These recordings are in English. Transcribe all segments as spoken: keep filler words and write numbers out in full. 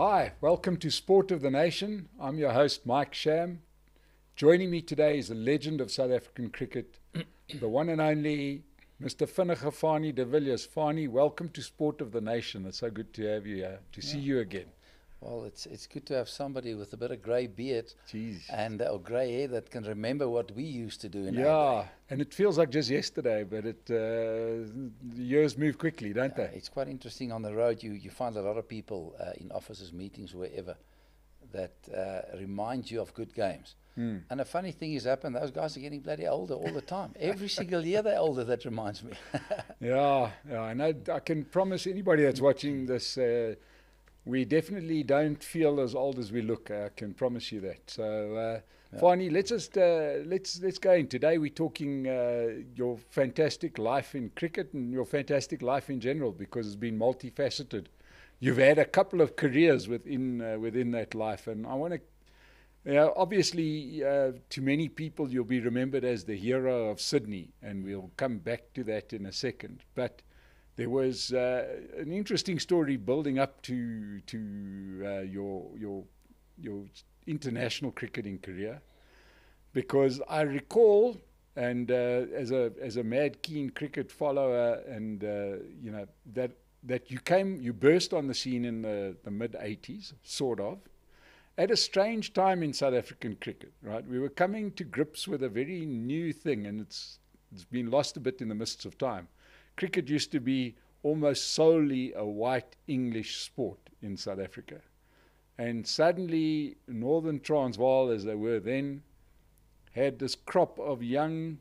Hi, welcome to Sport of the Nation. I'm your host, Mike Sham. Joining me today is a legend of South African cricket, the one and only Mister Vinnige Fanie de Villiers. Fanie, welcome to Sport of the Nation. It's so good to have you here, to yeah. see you again. Well, it's it's good to have somebody with a bit of grey beard Jeez. and uh, or grey hair that can remember what we used to do. In yeah, our day. And it feels like just yesterday, but it uh, the years move quickly, don't yeah, they? It's quite interesting on the road. You you find a lot of people uh, in offices, meetings, wherever, that uh, remind you of good games. Mm. And the funny thing has happened, those guys are getting bloody older all the time. Every single year they're older, that reminds me. yeah, yeah, and I, I can promise anybody that's watching this, uh, we definitely don't feel as old as we look. I can promise you that. So, uh, yeah. Fanie, let's just, uh, let's, let's go in. Today we're talking uh, your fantastic life in cricket and your fantastic life in general, because it's been multifaceted. You've had a couple of careers within uh, within that life, and I want to, you know, obviously uh, to many people you'll be remembered as the hero of Sydney, and we'll come back to that in a second. But there was uh, an interesting story building up to to uh, your your your international cricketing career, because I recall, and uh, as a as a mad keen cricket follower, and uh, you know that. that you came, you burst on the scene in the, the mid eighties, sort of, at a strange time in South African cricket, right? We were coming to grips with a very new thing, and it's it's been lost a bit in the mists of time. Cricket used to be almost solely a white English sport in South Africa. And suddenly, Northern Transvaal, as they were then, had this crop of young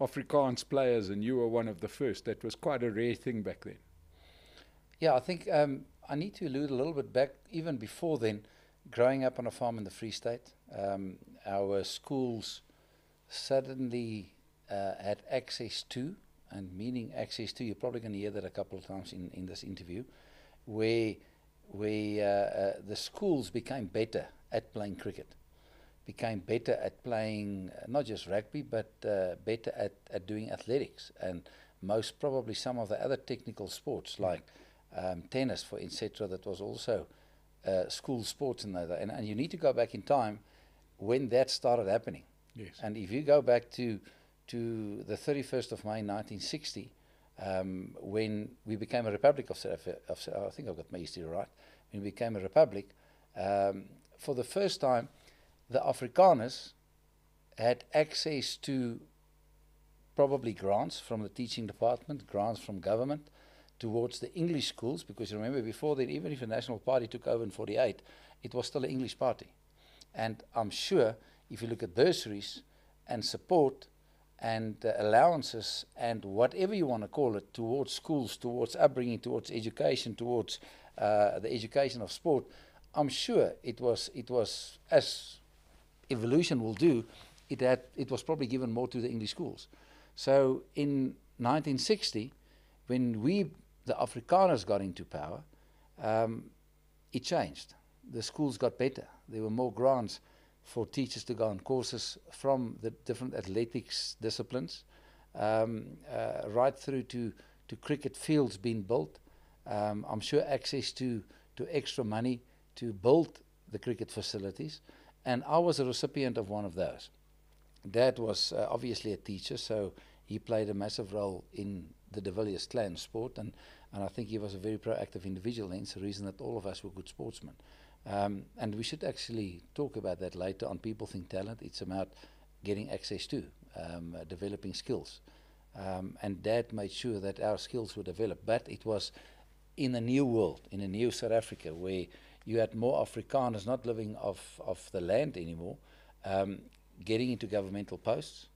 Afrikaans players, and you were one of the first. That was quite a rare thing back then. Yeah, I think um, I need to allude a little bit back, even before then, growing up on a farm in the Free State. Um, our schools suddenly uh, had access to, and meaning access to, you're probably going to hear that a couple of times in, in this interview, where, where uh, uh, the schools became better at playing cricket, became better at playing not just rugby, but uh, better at, at doing athletics, and most probably some of the other technical sports like Um, tennis, for et cetera, that was also uh, school sports, and that. And, and you need to go back in time when that started happening. Yes. And if you go back to to the thirty-first of May nineteen sixty, um, when we became a republic of South Africa, of, I think I've got my history right. When we became a republic, um, for the first time, the Afrikaners had access to probably grants from the teaching department, grants from government, towards the English schools, because remember before then, even if the National Party took over in forty-eight, it was still an English party. And I'm sure if you look at bursaries and support and uh, allowances and whatever you want to call it, towards schools, towards upbringing, towards education, towards uh, the education of sport, I'm sure it was, it was, as evolution will do, it, had, it was probably given more to the English schools. So in nineteen sixty, when we the Afrikaners got into power, um, it changed. The schools got better. There were more grants for teachers to go on courses from the different athletics disciplines, um, uh, right through to, to cricket fields being built. Um, I'm sure access to, to extra money to build the cricket facilities. And I was a recipient of one of those. Dad was uh, obviously a teacher, so he played a massive role in the de Villiers clan sport, and, and I think he was a very proactive individual, hence the reason that all of us were good sportsmen. Um, and we should actually talk about that later on People Think Talent. It's about getting access to, um, uh, developing skills. Um, and Dad made sure that our skills were developed, but it was in a new world, in a new South Africa, where you had more Afrikaners not living off, off the land anymore, um, getting into governmental posts.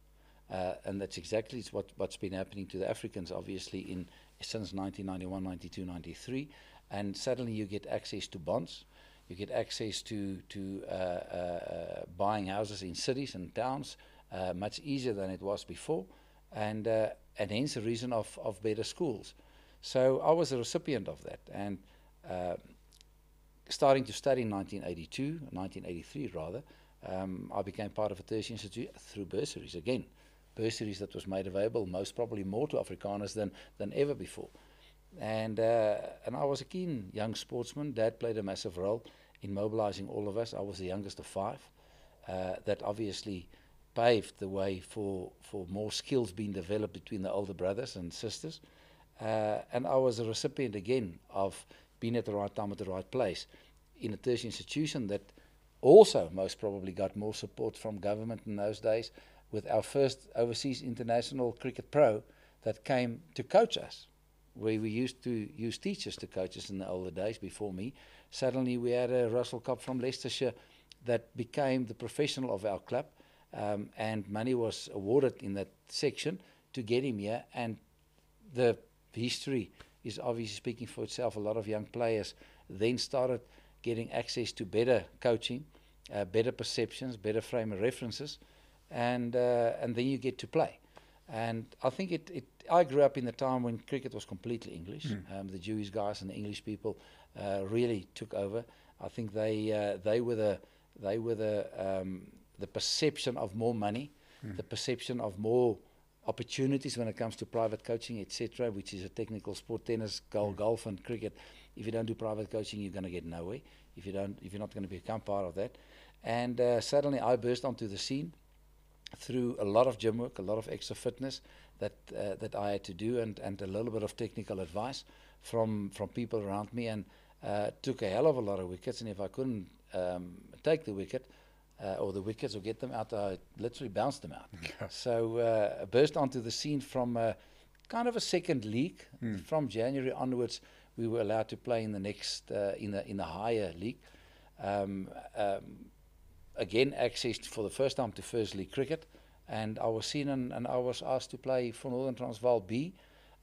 Uh, and that's exactly what, what's been happening to the Africans, obviously, in since nineteen ninety-one, ninety-two, ninety-three. And suddenly you get access to bonds. You get access to, to uh, uh, buying houses in cities and towns uh, much easier than it was before. And, uh, and hence the reason of, of better schools. So I was a recipient of that. And uh, starting to study in nineteen eighty-two, nineteen eighty-three rather, um, I became part of a tertiary institute through bursaries again. Bursaries that was made available most probably more to Afrikaners than, than ever before. And, uh, and I was a keen young sportsman. Dad played a massive role in mobilising all of us. I was the youngest of five. Uh, that obviously paved the way for, for more skills being developed between the older brothers and sisters. Uh, and I was a recipient again of being at the right time at the right place in a tertiary institution that also most probably got more support from government in those days, with our first overseas international cricket pro that came to coach us, where we used to use teachers to coach us in the older days before me. Suddenly we had a Russell Cobb from Leicestershire that became the professional of our club, um, and money was awarded in that section to get him here, and the history is obviously speaking for itself. A lot of young players then started getting access to better coaching, uh, better perceptions, better frame of references, and uh, and then you get to play. And I think it, it I grew up in the time when cricket was completely English. Mm. Um, the Jewish guys and the English people uh, really took over. I think they uh, they were the they were the um, the perception of more money, mm. the perception of more opportunities when it comes to private coaching, et cetera, which is a technical sport. Tennis, golf, mm. golf, and cricket. If you don't do private coaching, you're going to get nowhere. If you don't, if you're not going to become part of that. And uh, suddenly, I burst onto the scene through a lot of gym work, a lot of extra fitness that uh, that I had to do, and and a little bit of technical advice from from people around me, and uh, took a hell of a lot of wickets. And if I couldn't um, take the wicket, Uh, or the wickets, or get them out, I literally bounced them out. Yeah. So uh, I burst onto the scene from a, kind of a second league. Mm. From January onwards, we were allowed to play in the next, uh, in the in the higher league. Um, um, again, access for the first time to first league cricket, and I was seen and, and I was asked to play for Northern Transvaal B.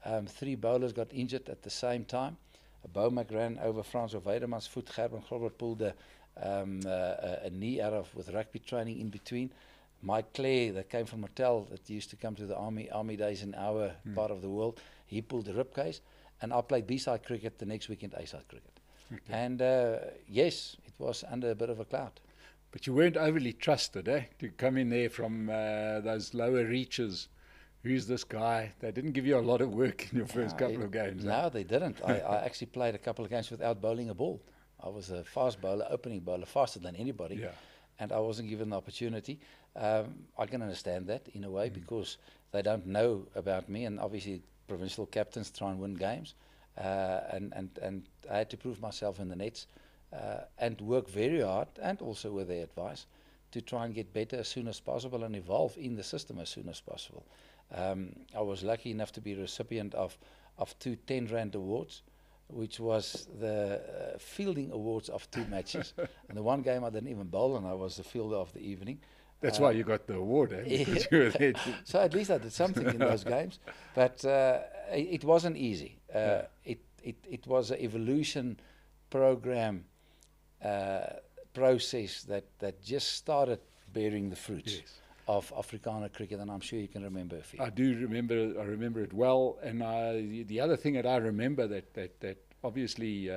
Um, three bowlers got injured at the same time. A bowman ran over Frans Ovedemann's foot. Gerben Grobler pulled a Um, uh, a, a knee out of with rugby training in between. Mike Claire, that came from Patel, that used to come to the army army days in our mm. part of the world, he pulled the ribcage, and I played B-side cricket the next weekend, A-side cricket. Okay. And uh, yes, it was under a bit of a cloud. But you weren't overly trusted, eh? To come in there from uh, those lower reaches. Who's this guy? They didn't give you a lot of work in your no, first couple it, of games. No, eh? They didn't. I, I actually played a couple of games without bowling a ball. I was a fast bowler, opening bowler, faster than anybody, yeah. and I wasn't given the opportunity. Um, I can understand that in a way, mm. because they don't know about me, and obviously provincial captains try and win games, uh, and, and, and I had to prove myself in the nets uh, and work very hard, and also with their advice, to try and get better as soon as possible and evolve in the system as soon as possible. Um, I was lucky enough to be a recipient of, of two ten rand awards, which was the uh, fielding awards of two matches. And the one game I didn't even bowl, and I was the fielder of the evening. That's uh, why you got the award, eh? Yeah. So at least I did something in those games. But uh, it, it wasn't easy. Uh, yeah. it, it, it was an evolution program uh, process that, that just started bearing the fruits. Yes. Of Afrikaner cricket, and I'm sure you can remember a few. I do remember, I remember it well, and I, the other thing that I remember that, that, that obviously, uh,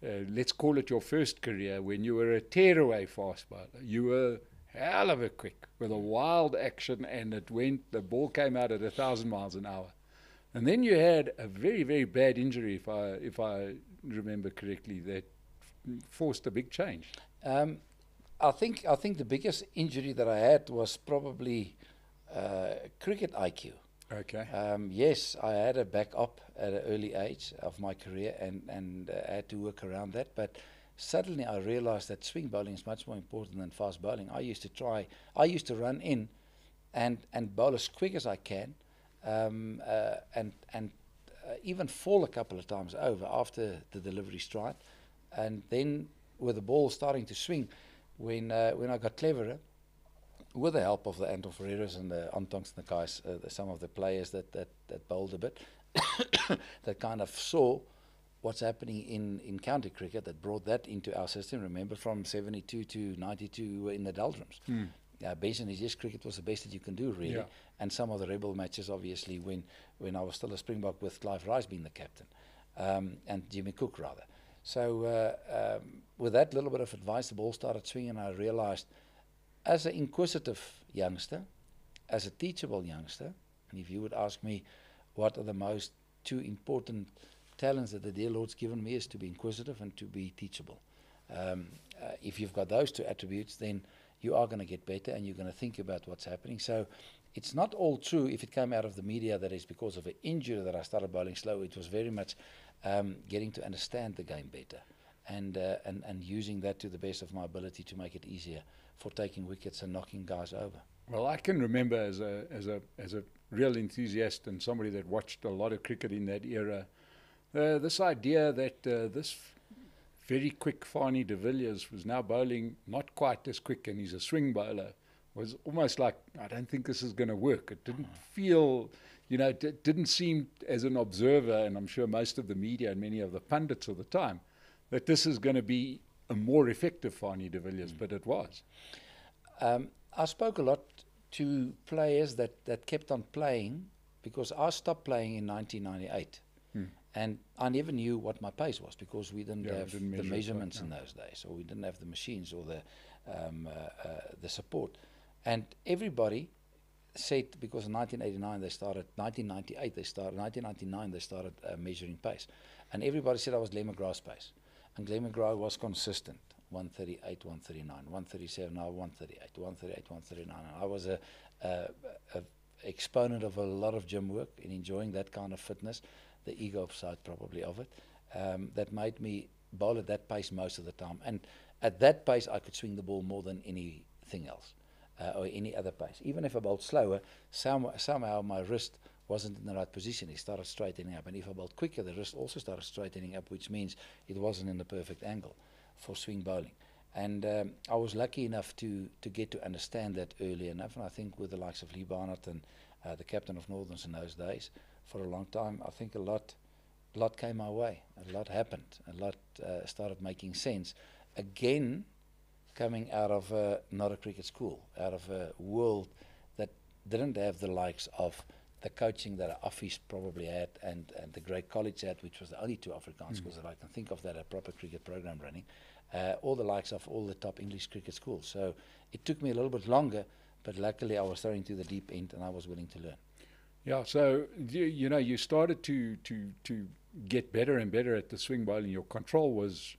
uh, let's call it your first career, when you were a tearaway fast bowler, you were hell of a quick, with a wild action, and it went, the ball came out at a thousand miles an hour. And then you had a very, very bad injury, if I, if I remember correctly, that forced a big change. Um, I think I think the biggest injury that I had was probably uh, cricket I Q. Okay. Um, yes, I had a back up at an early age of my career, and and uh, I had to work around that. But suddenly I realised that swing bowling is much more important than fast bowling. I used to try. I used to run in, and and bowl as quick as I can, um, uh, and and uh, even fall a couple of times over after the delivery stride, and then with the ball starting to swing. When uh, when I got cleverer, with the help of the Anton Ferreras and the Antongs and the guys, uh, the, some of the players that that, that bowled a bit, that kind of saw what's happening in, in county cricket, that brought that into our system. Remember, from seventy-two to ninety-two, we were in the doldrums. Mm. Uh, Bench and East cricket was the best that you can do, really. Yeah. And some of the rebel matches, obviously, when, when I was still a Springbok with Clive Rice being the captain, um, and Jimmy Cook, rather. So uh, um, with that little bit of advice, the ball started swinging, and I realized, as an inquisitive youngster, as a teachable youngster, and if you would ask me what are the most two important talents that the dear Lord's given me, is to be inquisitive and to be teachable. Um, uh, if you've got those two attributes, then you are going to get better and you're going to think about what's happening. So it's not all true if it came out of the media that it's because of an injury that I started bowling slow. It was very much um, getting to understand the game better and, uh, and, and using that to the best of my ability to make it easier for taking wickets and knocking guys over. Well, I can remember as a, as a, as a real enthusiast and somebody that watched a lot of cricket in that era, uh, this idea that uh, this very quick Fanie de Villiers was now bowling not quite as quick, and he's a swing bowler, was almost like, I don't think this is going to work. It didn't feel, you know, it didn't seem as an observer, and I'm sure most of the media and many of the pundits of the time, that this is going to be a more effective Fanie de Villiers, mm. but it was. Um, I spoke a lot to players that, that kept on playing, because I stopped playing in nineteen ninety-eight. Mm. And I never knew what my pace was, because we didn't yeah, have we didn't measure the measurements like, yeah. in those days, or we didn't have the machines or the, um, uh, uh, the support. And everybody said, because in nineteen eighty-nine they started, nineteen ninety-eight they started, nineteen ninety-nine they started uh, measuring pace. And everybody said I was Glenn McGrath's pace. And Glenn McGrath was consistent, one thirty-eight, one thirty-nine, one thirty-seven, now one thirty-eight, one thirty-eight, one thirty-nine. And I was a, a, a exponent of a lot of gym work and enjoying that kind of fitness, the ego side probably of it, um, that made me bowl at that pace most of the time. And at that pace I could swing the ball more than anything else. Uh, or any other pace. Even if I bowled slower, some, somehow my wrist wasn't in the right position. It started straightening up. And if I bowled quicker, the wrist also started straightening up, which means it wasn't in the perfect angle for swing bowling. And um, I was lucky enough to, to get to understand that early enough. And I think with the likes of Lee Barnett and uh, the captain of Northerns in those days, for a long time, I think a lot, a lot came my way. A lot happened. A lot uh, started making sense. Again, coming out of uh, not a cricket school, out of a world that didn't have the likes of the coaching that our office probably had and, and the great college had, which was the only two Afrikaans mm. schools that I can think of that had a proper cricket program running, uh, all the likes of all the top English cricket schools. So it took me a little bit longer, but luckily I was thrown into the deep end and I was willing to learn. Yeah, so you, you know, you started to, to, to get better and better at the swing bowling. Your control was...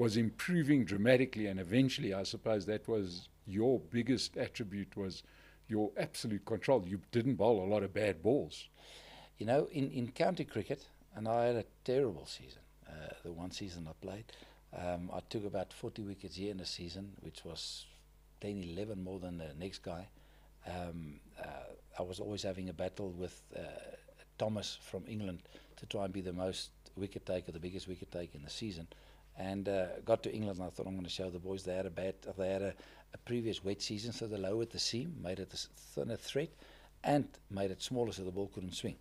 was improving dramatically, and eventually I suppose that was your biggest attribute, was your absolute control. You didn't bowl a lot of bad balls. You know, in, in county cricket, and I had a terrible season, uh, the one season I played, um, I took about forty wickets here in a season, which was ten, eleven more than the next guy. Um, uh, I was always having a battle with uh, Thomas from England to try and be the most wicket taker, the biggest wicket taker in the season. And uh, got to England and I thought, I'm going to show the boys. They had a bad, they had a, a previous wet season, so they lowered the seam, made it a thinner thread, and made it smaller so the ball couldn't swing.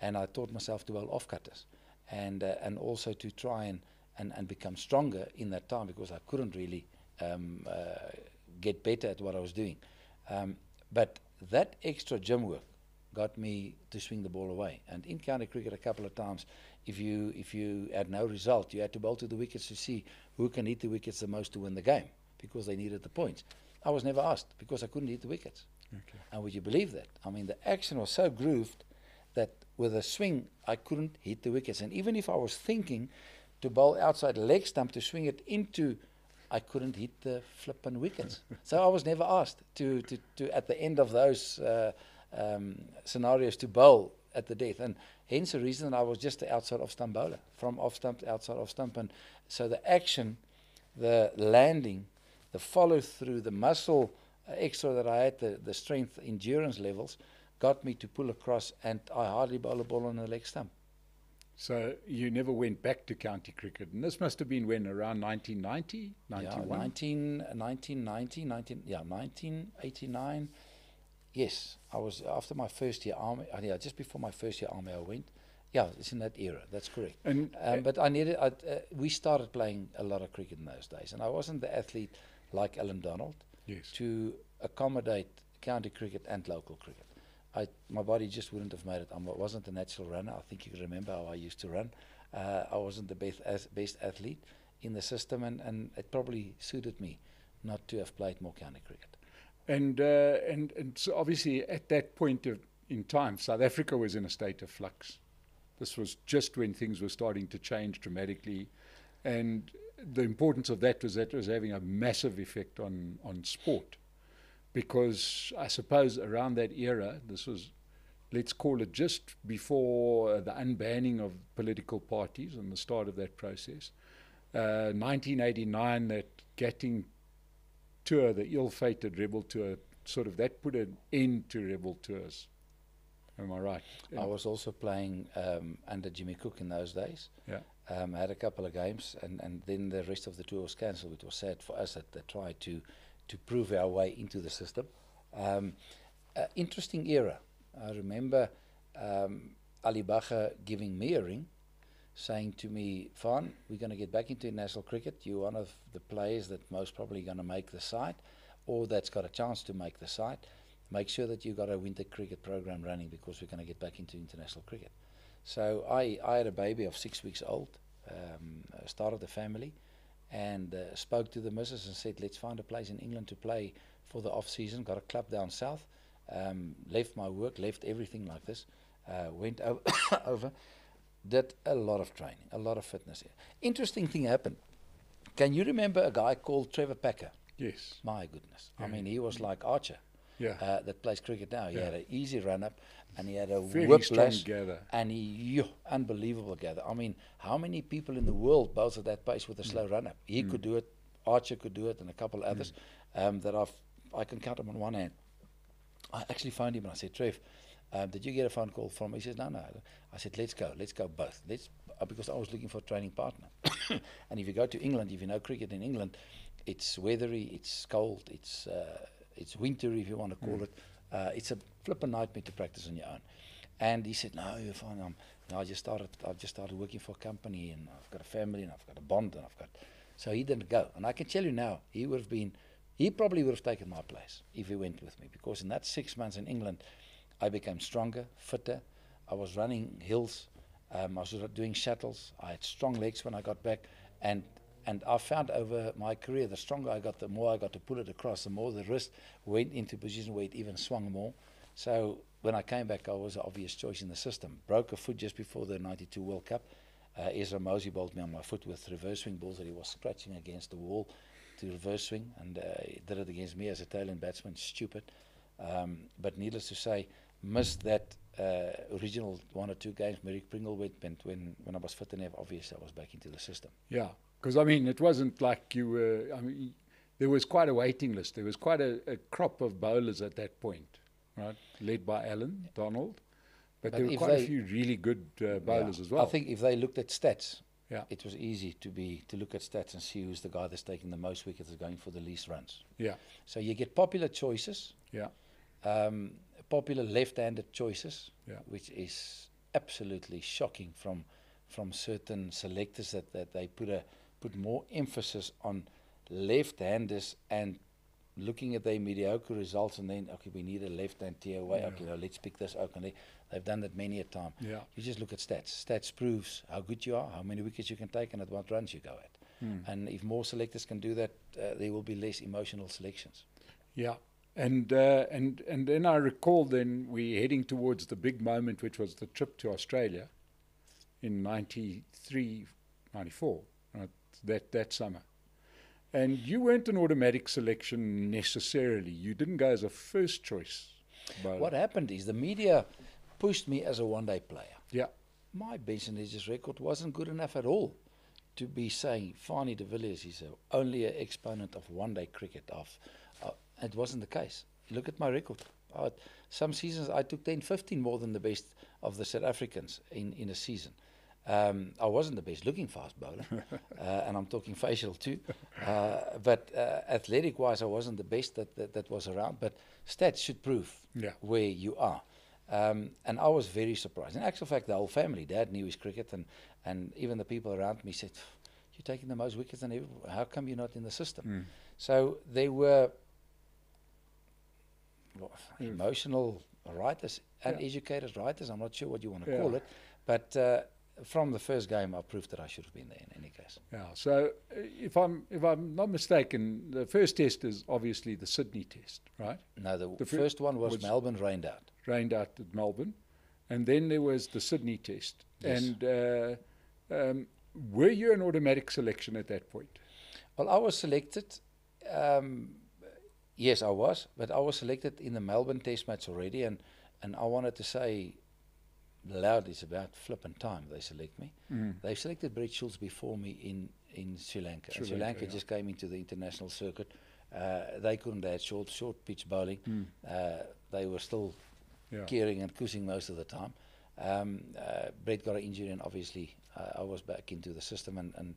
And I taught myself to bowl off cutters, and uh, and also to try and, and, and become stronger in that time, because I couldn't really um, uh, get better at what I was doing. Um, but that extra gym work got me to swing the ball away. And in county cricket a couple of times, if you if you had no result, you had to bowl to the wickets to see who can hit the wickets the most to win the game, because they needed the points. I was never asked, because I couldn't hit the wickets. Okay. And would you believe that? I mean, the action was so grooved that with a swing, I couldn't hit the wickets. And even if I was thinking to bowl outside leg stump to swing it into, I couldn't hit the flippin' wickets. So I was never asked to, to, to at the end of those uh, um, scenarios to bowl at the death, and hence the reason I was just the outside off stump bowler, from off stump to outside off stump. And so the action, the landing, the follow through, the muscle uh, extra that I had, the, the strength, endurance levels, got me to pull across, and I hardly bowl a ball on the leg stump. So you never went back to county cricket, and this must have been when, around nineteen ninety, ninety-one? Yeah, nineteen, nineteen ninety, nineteen, yeah, nineteen eighty-nine. Yes, I was after my first year army. Uh, yeah, just before my first year army, I went. Yeah, it's in that era. That's correct. And um, uh, but I needed. I, uh, we started playing a lot of cricket in those days, and I wasn't the athlete like Alan Donald. Yes. To accommodate county cricket and local cricket, I my body just wouldn't have made it. I wasn't a natural runner. I think you can remember how I used to run. Uh, I wasn't the best as best athlete in the system, and and it probably suited me not to have played more county cricket. And, uh, and and so obviously at that point of in time, South Africa was in a state of flux. This was just when things were starting to change dramatically, and the importance of that was that it was having a massive effect on, on sport, because I suppose around that era, this was, let's call it just before the unbanning of political parties and the start of that process, uh, nineteen eighty-nine, that Gatting tour, the ill-fated rebel tour, sort of that put an end to rebel tours. Am I right? And I was also playing um, under Jimmy Cook in those days. Yeah. Um, I had a couple of games, and, and then the rest of the tour was cancelled, which was sad for us that they tried to, to prove our way into the system. Um, uh, interesting era. I remember um, Ali Bacha giving me a ring, saying to me, "Fine, we're going to get back into international cricket. You're one of the players that most probably going to make the side, or that's got a chance to make the side. Make sure that you've got a winter cricket program running, because we're going to get back into international cricket." So I, I had a baby of six weeks old, um, started the family, and uh, spoke to the missus and said, "Let's find a place in England to play for the off-season." Got a club down south, um, left my work, left everything like this, uh, went over, did a lot of training, a lot of fitness. Interesting thing happened. Can you remember a guy called Trevor Packer? Yes. My goodness. Yeah. I mean, he was like Archer. Yeah. Uh, that plays cricket now. He yeah. had an easy run-up, and he had a whiplash, and he, yo, unbelievable gather. I mean, how many people in the world both at that pace with a mm. slow run-up? He mm. could do it, Archer could do it, and a couple others mm. um, that I've, I can count them on one hand. I actually phoned him and I said, "Trev, um, did you get a phone call from?" He says, "No, no." I said, "Let's go, let's go both. Let's," uh, because I was looking for a training partner. And if you go to England, if you know cricket in England, it's weathery, it's cold, it's... Uh, it's winter, if you want to call mm. it. Uh, it's a flippin' nightmare to practice on your own. And he said, "No, you're fine. I'm, no, I just started. I've just started working for a company, and I've got a family, and I've got a bond, and I've got." So he didn't go. And I can tell you now, he would have been. He probably would have taken my place if he went with me, because in that six months in England, I became stronger, fitter. I was running hills. Um, I was doing shuttles. I had strong legs when I got back, and. And I found over my career, the stronger I got, the more I got to pull it across, the more the wrist went into position where it even swung more. So when I came back, I was an obvious choice in the system. Broke a foot just before the ninety-two World Cup. Uh, Ezra Mosey bowled me on my foot with reverse swing balls that he was scratching against the wall to reverse swing. And uh, he did it against me as a tail-end batsman. Stupid. Um, but needless to say, missed that uh, original one or two games. Merrick Pringle went when, when I was fit enough. Obviously, I was back into the system. Yeah. Because, I mean, it wasn't like you were... I mean, there was quite a waiting list. There was quite a, a crop of bowlers at that point, right? Led by Alan Donald. But, but there were quite a few really good uh, bowlers yeah, as well. I think if they looked at stats, yeah. it was easy to be to look at stats and see who's the guy that's taking the most wickets and going for the least runs. Yeah. So you get popular choices. Yeah. Um, popular left-handed choices, yeah. which is absolutely shocking from from certain selectors that, that they put a... put more emphasis on left-handers and looking at their mediocre results, and then, okay, we need a left-hand tier away, yeah. okay, now let's pick this out. And they, they've done that many a time. Yeah. You just look at stats. Stats proves how good you are, how many wickets you can take, and at what runs you go at. Mm. And if more selectors can do that, uh, there will be less emotional selections. Yeah, and, uh, and, and then I recall then we're heading towards the big moment, which was the trip to Australia in ninety-three, ninety-four, right? that that summer, and you weren't an automatic selection necessarily. You didn't go as a first choice bowler. What happened is the media pushed me as a one day player. Yeah, my percentages record wasn't good enough at all to be saying Fanie de Villiers is a, only an exponent of one day cricket. Of uh, it wasn't the case. Look at my record. I, some seasons I took ten fifteen more than the best of the South Africans in in a season. Um, I wasn't the best looking fast bowler, uh, and I'm talking facial too, uh, but uh, athletic wise I wasn't the best that, that, that was around, but stats should prove yeah. where you are. Um, and I was very surprised. In actual fact, the whole family, Dad knew his cricket, and, and even the people around me said, "You're taking the most wickets and how come you're not in the system?" Mm. So they were well, mm. emotional writers, yeah. uneducated writers, I'm not sure what you want to yeah. call it, but uh, from the first game, I proved that I should have been there in any case. Yeah. So, uh, if I'm if I'm not mistaken, the first test is obviously the Sydney test, right? No, the, the first one was, was Melbourne rained out. Rained out at Melbourne, and then there was the Sydney test. Yes. And uh, um, Were you an automatic selection at that point? Well, I was selected, um, yes I was, but I was selected in the Melbourne Test match already, and, and I wanted to say loudly, it's about flipping time they select me. Mm. They selected Brett Schultz before me in, in Sri Lanka. Sri Lanka, Sri Lanka yeah. just came into the international circuit. Uh, they couldn't add short, short pitch bowling. Mm. Uh, they were still yeah. Keering and Koosing most of the time. Um, uh, Brett got an injury, and obviously uh, I was back into the system and, and,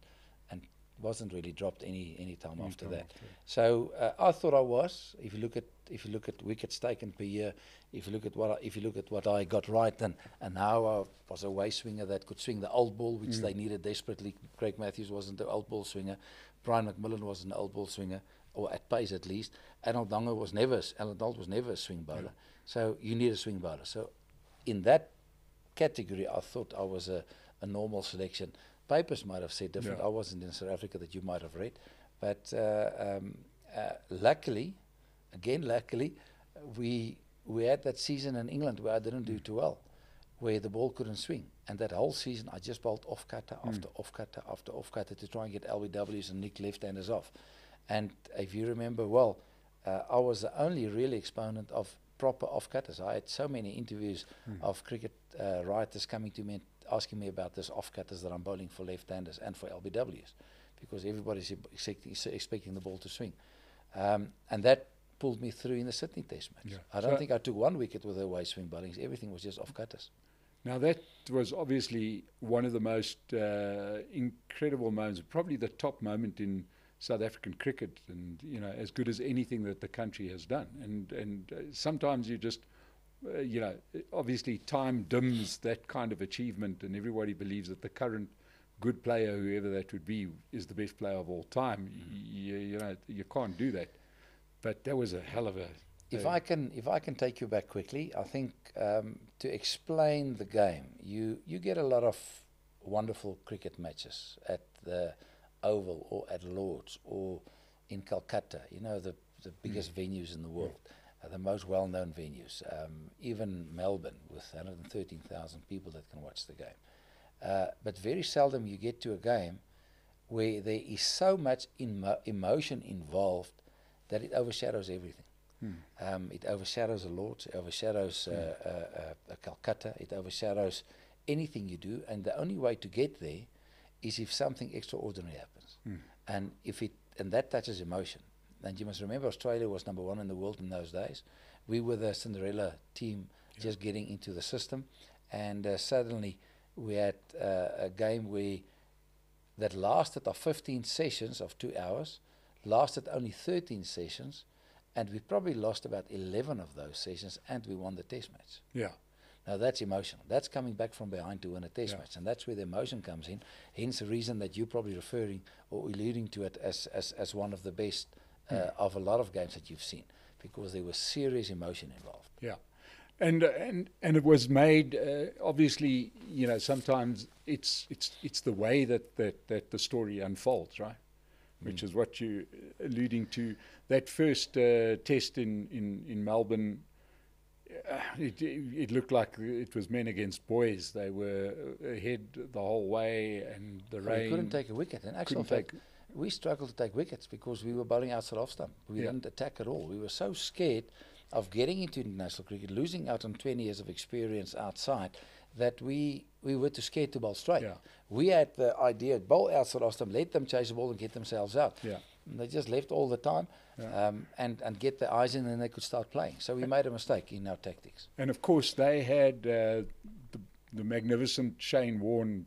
and wasn't really dropped any any time any after time that. After. So uh, I thought I was. If you look at if you look at wickets taken per year, if you look at what I, if you look at what I got right and and how I was a way swinger that could swing the old ball, which mm. they needed desperately. Craig Matthews wasn't the old ball swinger. Brian McMillan wasn't an old ball swinger, or at pace at least. Alan Donald was never Alan Donald was never a swing bowler. Yeah. So you need a swing bowler. So in that category, I thought I was a, a normal selection. Papers might have said different. Yeah. I wasn't in South Africa that you might have read, but uh, um, uh, luckily, again luckily, we we had that season in England where I didn't mm. do too well, where the ball couldn't swing, and that whole season I just bowled off cutter after mm. off cutter after off cutter to try and get L B Ws and nick left-handers off. And if you remember well, uh, I was the only real exponent of proper off cutters. I had so many interviews mm. of cricket uh, writers coming to me and asking me about this off cutters that I'm bowling for left-handers and for L B Ws, because everybody's expecting the ball to swing, um, and that pulled me through in the Sydney Test match. Yeah. I don't so think I took one wicket with away swing bowlings. Everything was just off cutters. Now that was obviously one of the most uh, incredible moments, probably the top moment in South African cricket, and you know, as good as anything that the country has done. And and uh, sometimes you just Uh, you know, obviously time dims that kind of achievement, and everybody believes that the current good player, whoever that would be, is the best player of all time. Mm-hmm. you, you know, you can't do that. But that was a hell of a... If uh, I can if I can take you back quickly, I think um, to explain the game, you, you get a lot of wonderful cricket matches at the Oval or at Lord's or in Calcutta, you know, the, the biggest mm. venues in the world. Yeah. The most well-known venues, um, even Melbourne with one hundred thirteen thousand people that can watch the game. Uh, but very seldom you get to a game where there is so much emo emotion involved that it overshadows everything. Hmm. Um, it overshadows a Lord's, it overshadows hmm. uh, uh, uh, Calcutta, it overshadows anything you do, and the only way to get there is if something extraordinary happens. Hmm. And if it and that touches emotion. And you must remember, Australia was number one in the world in those days. We were the Cinderella team, yeah. just getting into the system, and uh, suddenly we had uh, a game where that lasted of fifteen sessions of two hours, lasted only thirteen sessions, and we probably lost about eleven of those sessions, and we won the Test match. Yeah. Now that's emotional. That's coming back from behind to win a Test yeah. match, and that's where the emotion comes in. Hence the reason that you're probably referring or alluding to it as as, as one of the best. Uh, mm. of a lot of games that you've seen, because there was serious emotion involved. Yeah, and uh, and and it was made uh, obviously. You know, sometimes it's it's it's the way that that, that the story unfolds, right? Mm. Which is what you're alluding to. That first uh, test in in in Melbourne, uh, it it looked like it was men against boys. They were ahead the whole way, and the well, rain. They couldn't take a wicket. In actual fact, we struggled to take wickets because we were bowling outside off stump. We yeah. didn't attack at all. We were so scared of getting into international cricket, losing out on twenty years of experience outside, that we, we were too scared to bowl straight. Yeah. We had the idea, bowl outside off stump, let them chase the ball and get themselves out. Yeah. And they just left all the time yeah. um, and, and get their eyes in, and they could start playing. So we and made a mistake in our tactics. And of course they had uh, the, the magnificent Shane Warne.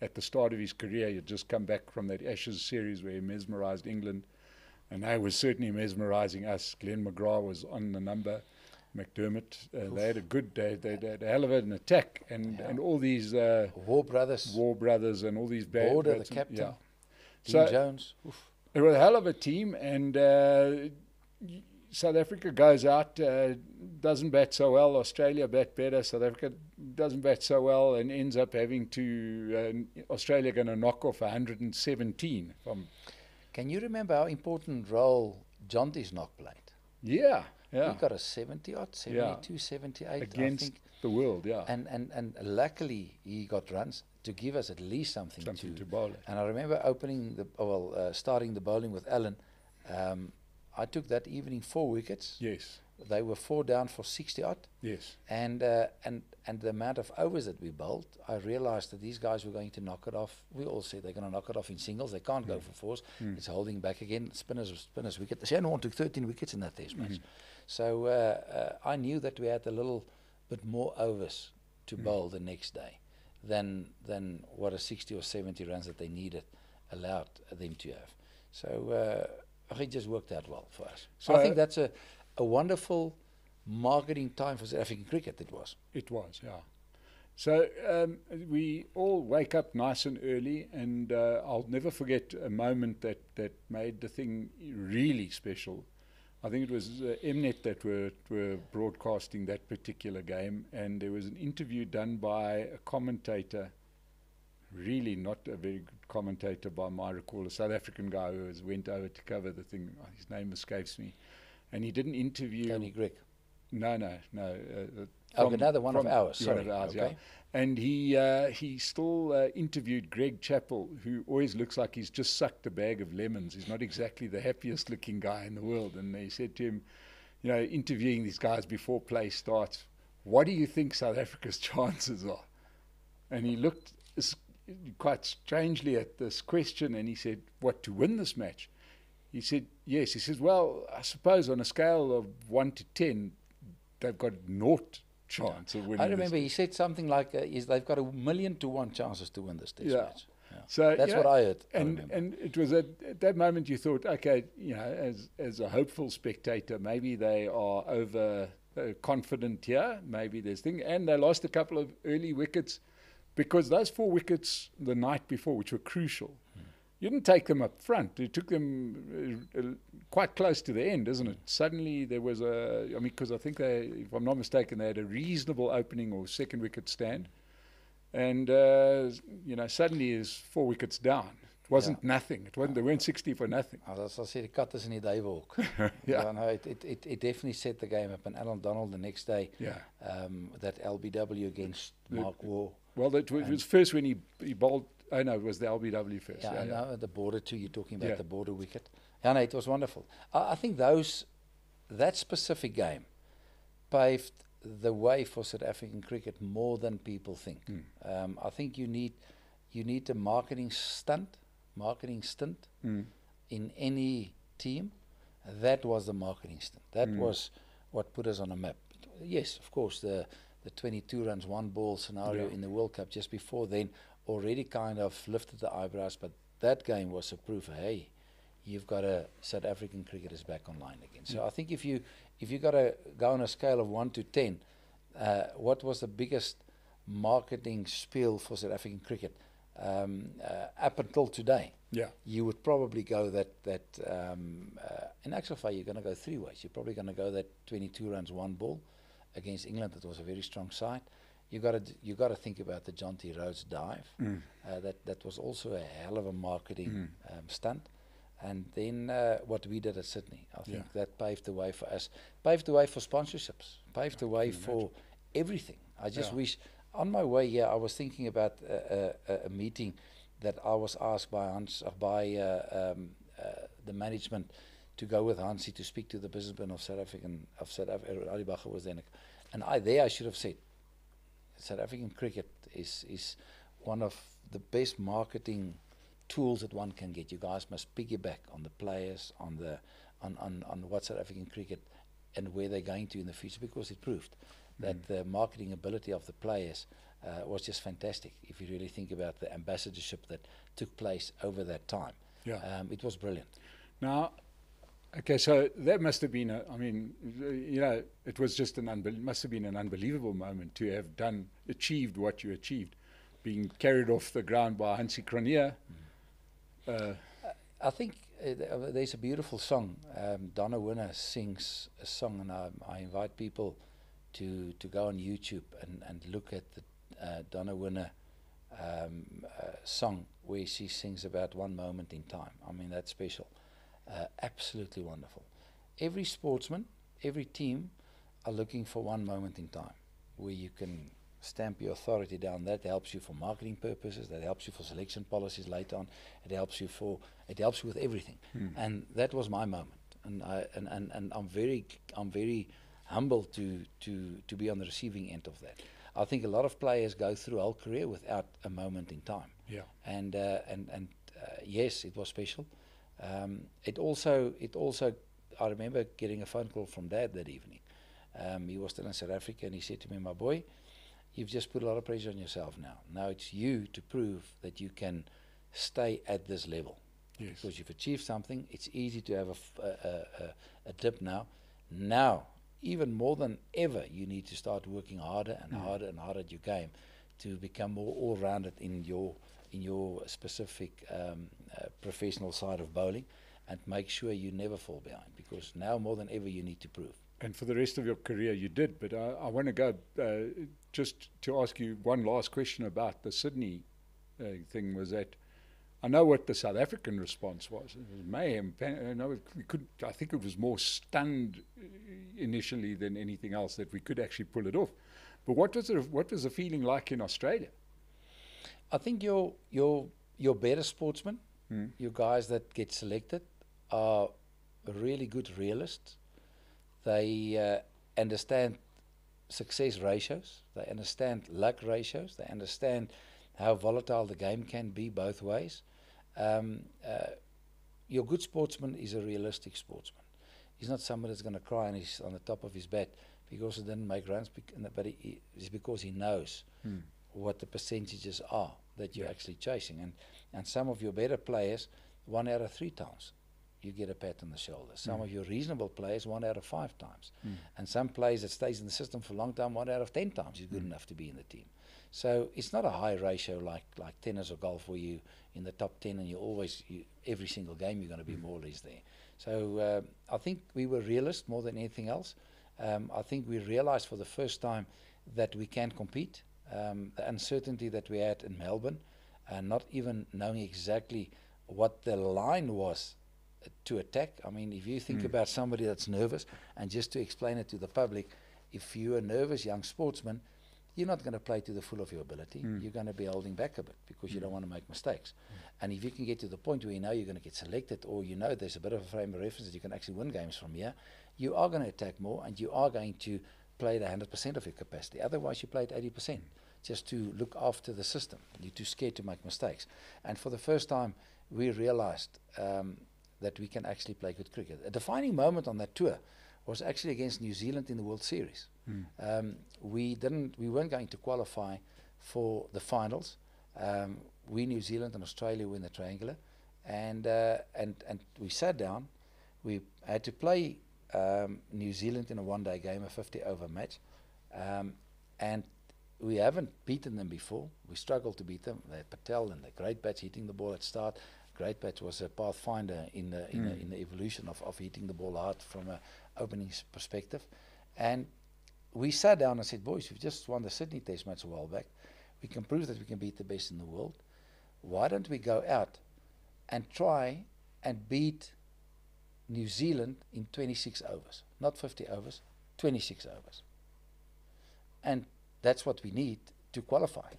At the start of his career, he'd just come back from that Ashes series where he mesmerised England, and they were certainly mesmerising us. Glenn McGrath was on the number, McDermott. Uh, they had a good day. They, they had a hell of an attack, and, yeah. and all these uh, War brothers, War brothers, and all these bad Border, the captain, yeah. Dean so Jones. Oof. It was a hell of a team, and uh, South Africa goes out, uh, doesn't bat so well. Australia bat better. South Africa doesn't bat so well, and ends up having to uh, Australia going to knock off one hundred seventeen. From Can you remember how important role Jonty's knock played? Yeah, yeah. He got a seventy odd, seventy-two, yeah. seventy-eight, against I think, the world. Yeah, and and and luckily he got runs. to give us at least something, something to, to bowl. And I remember opening the well, uh, starting the bowling with Alan. Um, I took that evening four wickets. Yes. They were four down for sixty odd. Yes. And uh, and and the amount of overs that we bowled, I realised that these guys were going to knock it off. We all said they're going to knock it off in singles. They can't mm. go for fours. Mm. It's holding back again. Spinners, spinners wicket. Shane Warne took thirteen wickets in that Test match. Mm. So uh, uh, I knew that we had a little bit more overs to mm. bowl the next day than than what a sixty or seventy runs that they needed allowed them to have. So uh, it just worked out well for us. So I think that's a a wonderful marketing time for South African cricket. It was. It was, yeah. So um, we all wake up nice and early, and uh, I'll never forget a moment that, that made the thing really special. I think it was uh, M net that were, were broadcasting that particular game, and there was an interview done by a commentator, really not a very good commentator by my recall, a South African guy who has went over to cover the thing. His name escapes me. And he did an interview. Tony Greg. No, no, no. Uh, oh, another one of ours. Sorry. One of ours, okay. Yeah. And he uh, he still uh, interviewed Greg Chappell, who always looks like he's just sucked a bag of lemons. He's not exactly the happiest looking guy in the world. And they said to him, you know, interviewing these guys before play starts, what do you think South Africa's chances are? And he looked quite strangely at this question, and he said, what, to win this match? He said, yes. He says, well, I suppose on a scale of one to ten, they've got naught chance of winning. I remember he said something like, uh, is they've got a million to one chances to win this test yeah. match. Yeah. So that's what know, I heard. And, I and it was at, at that moment you thought, okay, you know, as, as a hopeful spectator, maybe they are over uh, confident here. Maybe there's thing. And they lost a couple of early wickets because those four wickets the night before, which were crucial, mm. you didn't take them up front. You took them uh, uh, quite close to the end, isn't it? Suddenly there was a, I mean, because I think they, if I'm not mistaken, they had a reasonable opening or second wicket stand. And, uh, you know, suddenly is four wickets down. It wasn't yeah. nothing. It wasn't, they weren't sixty for nothing. As I said, the cut is in the day walk. yeah. So, no, it, it, it definitely set the game up. And Alan Donald the next day, yeah. um, that L B W against the, Mark Waugh. Well, that was, it was first when he, he bowled. Oh no, it was the L B W first. Yeah, yeah, yeah. No, the border too. You're talking about yeah. the border wicket. Yeah, no, it was wonderful. I, I think those, that specific game, paved the way for South African cricket more than people think. Mm. Um, I think you need, you need a marketing stunt, marketing stint mm. in any team. That was the marketing stint. That mm. was what put us on a map. Yes, of course, the the twenty-two runs one ball scenario yeah. in the World Cup just before then already kind of lifted the eyebrows, but that game was a proof, hey, you've got a South African cricketers back online again. So yeah. I think if you if you got to go on a scale of one to ten, uh, what was the biggest marketing spiel for South African cricket um, uh, up until today? Yeah, you would probably go that, that um, uh, in actual fact, you're going to go three ways. You're probably going to go that twenty-two runs, one ball against England. That was a very strong side. You got to you got to think about the Jonty Rhodes dive. Mm. Uh, that that was also a hell of a marketing mm. um, stunt, and then uh, what we did at Sydney. I think yeah. that paved the way for us, paved the way for sponsorships, paved I the way for everything. I just yeah. wish. On my way here, I was thinking about a, a, a meeting that I was asked by Hans, uh, by uh, um, uh, the management to go with Hansi to speak to the businessman of South African of South Africa. Ali Bacha was then, and I there I should have said, South African cricket is, is one of the best marketing tools that one can get. You guys must piggyback on the players, on the on, on, on what South African cricket and where they're going to in the future, because it proved mm. that the marketing ability of the players uh, was just fantastic. If you really think about the ambassadorship that took place over that time, yeah. um, it was brilliant. Now, okay, so that must have been, a, I mean, you know, it was just an, unbe- must have been an unbelievable moment to have done, achieved what you achieved, being carried off the ground by Hansi Kronier. Mm. Uh, I think uh, there's a beautiful song. Um, Donna Winner sings a song, and I, I invite people to, to go on YouTube and, and look at the uh, Donna Winner um, uh, song where she sings about one moment in time. I mean, that's special. Uh, absolutely wonderful. Every sportsman, every team are looking for one moment in time where you can stamp your authority down. That helps you for marketing purposes, that helps you for selection policies later on, it helps you for, it helps you with everything. Mm. And that was my moment. And I and, and, and I'm very I'm very humbled to, to to be on the receiving end of that. I think a lot of players go through a whole career without a moment in time. Yeah. And uh, and and uh, yes, it was special. Um, it also it also I remember getting a phone call from Dad that evening. Um, he was still in South Africa, and he said to me, "My boy, you've just put a lot of pressure on yourself now. Now it's you to prove that you can stay at this level. Yes. Because you've achieved something. It's easy to have a, f a, a, a dip now. Now, even more than ever, you need to start working harder and mm. harder and harder at your game to become more all-rounded in your in your specific um, uh, professional side of bowling, and make sure you never fall behind, because now more than ever you need to prove." And for the rest of your career you did, but I, I want to go uh, just to ask you one last question about the Sydney uh, thing. Was that, I know what the South African response was. It was mayhem. I, know it, we could, I think it was more stunned initially than anything else that we could actually pull it off. But what was the, what was the feeling like in Australia? I think your your your better sportsmen, mm. your guys that get selected, are really good realists. They uh, understand success ratios. They understand luck ratios. They understand how volatile the game can be both ways. Um, uh, your good sportsman is a realistic sportsman. He's not somebody that's going to cry on, his, on the top of his bat because he didn't make runs, bec but he, he, it's because he knows hmm. what the percentages are that you're yeah. actually chasing. And, and some of your better players, one out of three times, you get a pat on the shoulder. Some mm. of your reasonable players, one out of five times. Mm. And some players that stays in the system for a long time, one out of ten times is good mm. enough to be in the team. So it's not a high ratio like, like tennis or golf where you in the top ten and you always, you, every single game you're going to be mm. more or less there. So um, I think we were realists more than anything else. Um, I think we realized for the first time that we can compete. Um, the uncertainty that we had in Melbourne, and not even knowing exactly what the line was to attack. I mean, if you think mm. about somebody that's nervous, and just to explain it to the public, if you're a nervous young sportsman, you're not going to play to the full of your ability. Mm. You're going to be holding back a bit because mm. you don't want to make mistakes. Mm. And if you can get to the point where you know you're going to get selected, or you know there's a bit of a frame of reference that you can actually win games from here, you are going to attack more, and you are going to play at one hundred percent of your capacity. Otherwise, you play at eighty percent mm. just to look after the system. You're too scared to make mistakes. And for the first time, we realized um, that we can actually play good cricket. A defining moment on that tour was actually against New Zealand in the World Series. Mm. Um, we didn't, we weren't going to qualify for the finals. Um, we, New Zealand and Australia, were in the triangular, and uh, and and we sat down. We had to play um, New Zealand in a one-day game, a fifty-over match, um, and we haven't beaten them before. We struggled to beat them. They had Patel and the great bats hitting the ball at start. Great bat was a pathfinder in the in, mm. the, in the evolution of, of hitting the ball hard from an opening perspective. And we sat down and said, "Boys, we've just won the Sydney Test match a while back. We can prove that we can beat the best in the world. Why don't we go out and try and beat New Zealand in twenty-six overs? Not fifty overs, twenty-six overs. And that's what we need to qualify."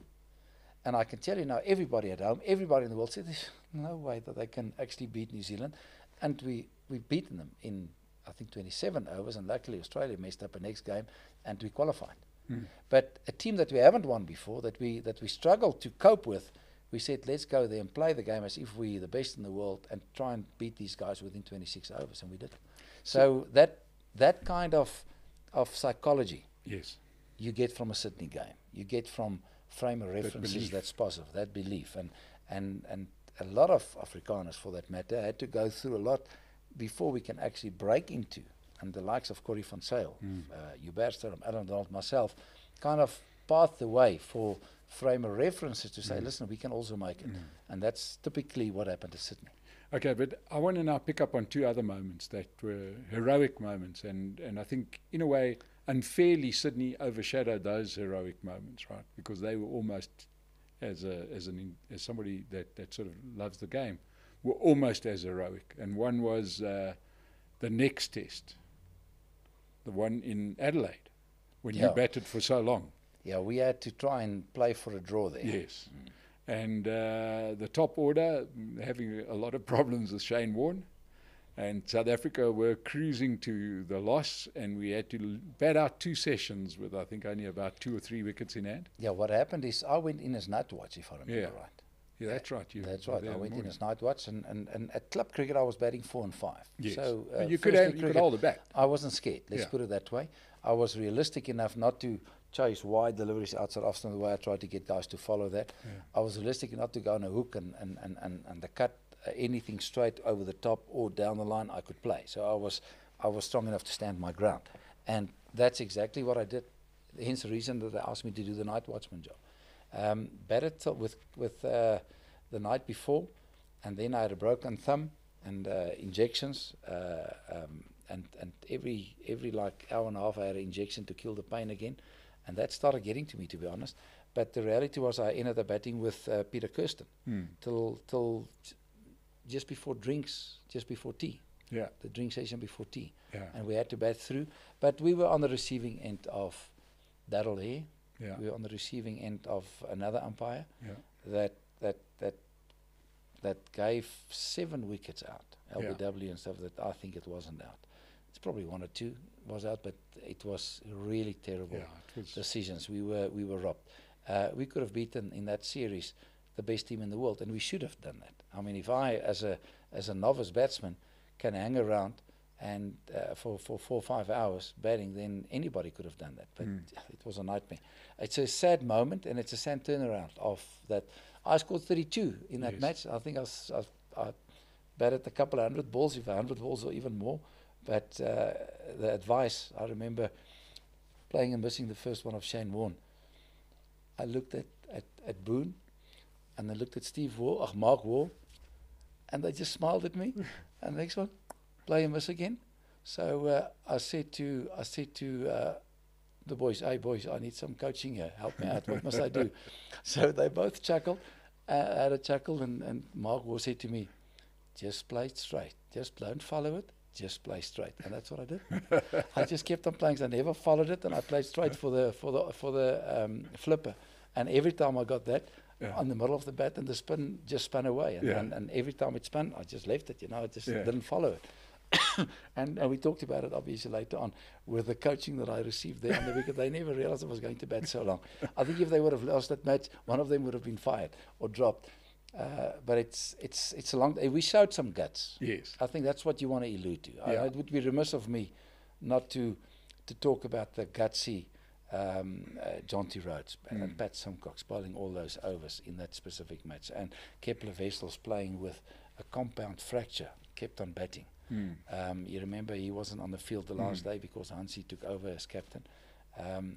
And I can tell you now, everybody at home, everybody in the world said, "There's no way that they can actually beat New Zealand." And we, we've beaten them in, I think, twenty-seven overs. And luckily, Australia messed up the next game, and we qualified. Mm. But a team that we haven't won before, that we, that we struggled to cope with, we said, "Let's go there and play the game as if we're the best in the world and try and beat these guys within twenty-six overs. And we did. So, so that, that kind of, of psychology yes. you get from a Sydney game. You get from frame of references that's positive, that belief, and and and a lot of Afrikaners, for that matter, had to go through a lot before we can actually break into. And the likes of Corrie van Zyl, mm. uh, Uberster, Alan Donald, myself, kind of path the way for frame of references to say, mm. "Listen, we can also make it." Mm. And that's typically what happened to Sydney. Okay, but I want to now pick up on two other moments that were heroic moments, and and I think in a way, unfairly, Sydney overshadowed those heroic moments, right? Because they were almost, as a as an in, as somebody that that sort of loves the game, were almost as heroic. And one was uh, the next test, the one in Adelaide, when yeah. you batted for so long. Yeah, we had to try and play for a draw there. Yes. Mm. And uh, the top order, having a lot of problems with Shane Warne. And South Africa were cruising to the loss, and we had to bat out two sessions with, I think, only about two or three wickets in hand. Yeah, what happened is I went in as night watch, if I remember yeah. right. Yeah, that's right. You that's right. I went morning. in as night watch, and, and, and at club cricket I was batting four and five. Yes. So uh, you, could have, you could hold it back. I wasn't scared, let's yeah. put it that way. I was realistic enough not to chase wide deliveries outside off the way I tried to get guys to follow that. Yeah. I was realistic enough to go on a hook and, and, and, and, and the cut. Uh, anything straight over the top or down the line I could play, so I was I was strong enough to stand my ground, and that's exactly what I did, hence the reason that they asked me to do the night watchman job. Um, batted with, with uh, the night before, and then I had a broken thumb and uh, injections uh, um, and, and every every like hour and a half I had an injection to kill the pain again, and that started getting to me, to be honest. But the reality was I ended up batting with uh, Peter Kirsten hmm. till till just before drinks, just before tea. Yeah. The drink session before tea. Yeah. And we had to bat through. But we were on the receiving end of Darryl Hay. Yeah. We were on the receiving end of another umpire yeah. that that that that gave seven wickets out. L B W yeah. and stuff that I think it wasn't out. It's probably one or two was out, but it was really terrible yeah, was decisions. We were we were robbed. Uh, we could have beaten in that series the best team in the world, and we should have done that. I mean, if I, as a as a novice batsman, can hang around and uh, for for four or five hours batting, then anybody could have done that. But mm. it was a nightmare. It's a sad moment, and it's a sad turnaround of that. I scored thirty-two in that yes. match. I think I, was, I, I batted a couple of hundred balls, if a hundred balls or even more. But uh, the advice, I remember playing and missing the first one of Shane Warne. I looked at at, at Boone. And they looked at Steve Waugh, ach, Mark Waugh, and they just smiled at me. And the next one, play and miss again. So uh, I said to I said to uh, the boys, "Hey boys, I need some coaching here. Help me out. What must I do?" So they both chuckled, uh, had a chuckle, and, and Mark Waugh said to me, "Just play it straight. Just don't follow it. Just play straight." And that's what I did. I just kept on playing. So I never followed it, and I played straight for the for the for the um, flipper. And every time I got that. Yeah. On the middle of the bat, and the spin just spun away, and, yeah. and, and every time it spun, I just left it. You know, I just yeah. didn't follow it. and, and we talked about it obviously later on with the coaching that I received there on the wicket. They never realised I was going to bat so long. I think if they would have lost that match, one of them would have been fired or dropped. Uh, but it's it's it's a long. Day. We showed some guts. Yes, I think that's what you want to allude to. Yeah. I, it would be remiss of me not to to talk about the gutsy. Um, uh, Jonty Rhodes mm. and Pat Sumcox bowling all those overs in that specific match, and Kepler Wessels playing with a compound fracture, kept on batting. Mm. Um, you remember he wasn't on the field the last mm. day because Hansi took over as captain. Um,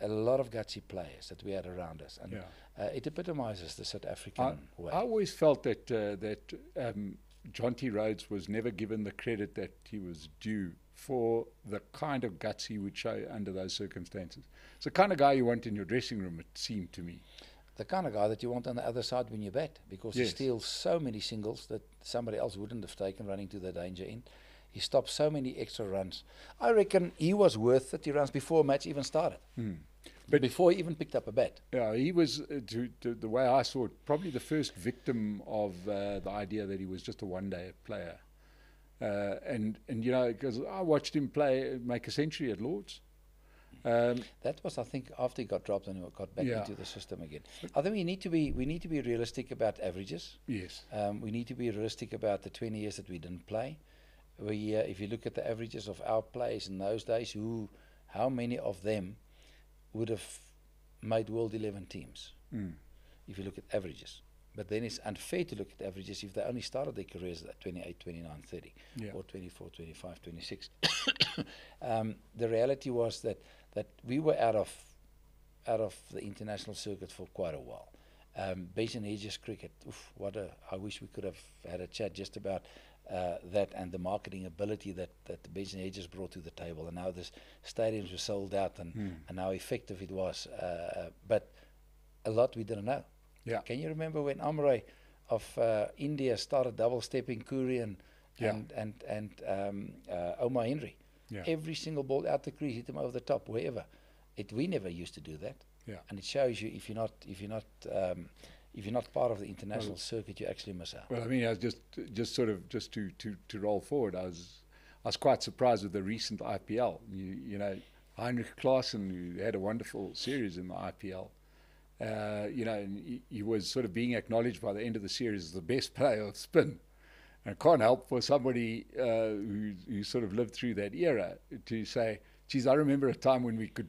a lot of gutsy players that we had around us, and yeah. uh, it epitomizes the South African I, way. I always felt that uh, that um, Jonty Rhodes was never given the credit that he was due for the kind of guts he would show under those circumstances. It's the kind of guy you want in your dressing room, it seemed to me. The kind of guy that you want on the other side when you bat, because yes. he steals so many singles that somebody else wouldn't have taken running to the danger end. He stops so many extra runs. I reckon he was worth thirty runs before a match even started. Mm. But before he even picked up a bat. Yeah, he was, uh, to, to the way I saw it, probably the first victim of uh, the idea that he was just a one-day player. Uh, and, and, you know, because I watched him play, make a century at Lord's. Um, that was, I think, after he got dropped and got back yeah. into the system again. I think we need to be, we need to be realistic about averages. Yes. Um, we need to be realistic about the twenty years that we didn't play. We, uh, if you look at the averages of our players in those days, who, how many of them would have made World eleven teams? Mm. If you look at averages. But then it's unfair to look at averages if they only started their careers at twenty-eight, twenty-nine, thirty, yeah. or twenty-four, twenty-five, twenty-six. um, the reality was that, that we were out of out of the international circuit for quite a while. Um, Basin Hedges cricket, oof, what a, I wish we could have had a chat just about uh, that and the marketing ability that, that Basin Hedges brought to the table, and how the stadiums were sold out, and, mm. and how effective it was. Uh, but a lot we didn't know. Yeah. Can you remember when Amre of uh, India started double-stepping Khoury and, yeah. and and and um, uh, Omar Henry? Yeah. Every single ball out the crease, hit them over the top, wherever. It we never used to do that. Yeah. And it shows you if you're not if you're not um, if you're not part of the international well, circuit, you actually miss out. Well, I mean, I was just just sort of just to to to roll forward. I was I was quite surprised with the recent I P L. You, you know, Heinrich Klaassen, who had a wonderful series in the I P L. Uh, you know, and he, he was sort of being acknowledged by the end of the series as the best player of spin. And I can't help for somebody uh, who, who sort of lived through that era to say, geez, I remember a time when we could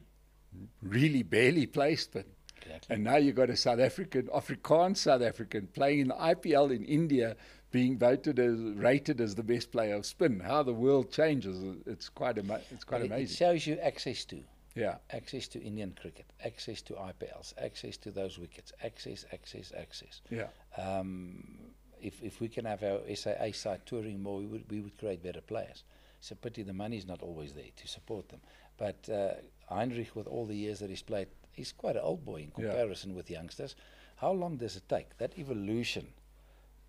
really barely play spin. Exactly. And now you've got a South African, Afrikaans South African, playing in the I P L in India, being voted as, rated as the best player of spin. How the world changes, it's quite, ama it's quite it, amazing. It shows you access to. Yeah, access to Indian cricket, access to I P Ls, access to those wickets, access, access, access. Yeah. Um, if if we can have our S A A side touring more, we would we would create better players. It's a pity the money is not always there to support them. But uh, Heinrich, with all the years that he's played, he's quite an old boy in comparison yeah. with youngsters. How long does it take that evolution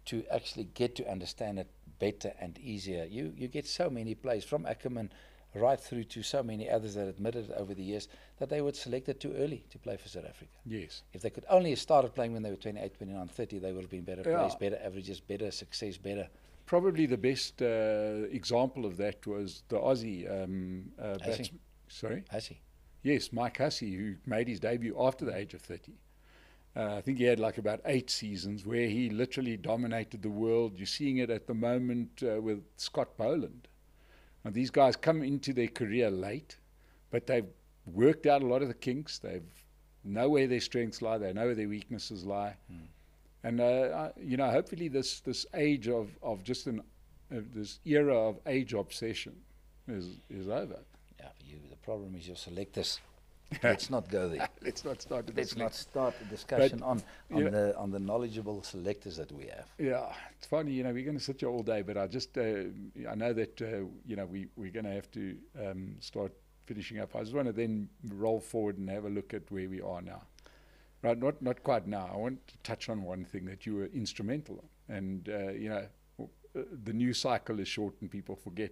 to actually get to understand it better and easier? You you get so many plays from Ackerman right through to so many others that admitted over the years that they were selected too early to play for South Africa. Yes. If they could only have started playing when they were twenty-eight, twenty-nine, thirty, they would have been better yeah. players, better averages, better success, better. Probably the best uh, example of that was the Aussie um, uh, batsman. Sorry? Hussey. Yes, Mike Hussey, who made his debut after the age of thirty. Uh, I think he had like about eight seasons where he literally dominated the world. You're seeing it at the moment uh, with Scott Boland. And these guys come into their career late, but they've worked out a lot of the kinks. They know where their strengths lie. They know where their weaknesses lie. Mm. And, uh, uh, you know, hopefully this, this age of, of just an, uh, this era of age obsession is, is over. Yeah, you, the problem is your selectors. Let's not go there. Let's not start. A Let's not start a discussion but on on the on the knowledgeable selectors that we have. Yeah, it's funny. You know, we're going to sit here all day, but I just uh, I know that uh, you know we we're going to have to um, start finishing up. I just want to then roll forward and have a look at where we are now. Right, not not quite now. I want to touch on one thing that you were instrumental in, and uh, you know, the news cycle is short and people forget.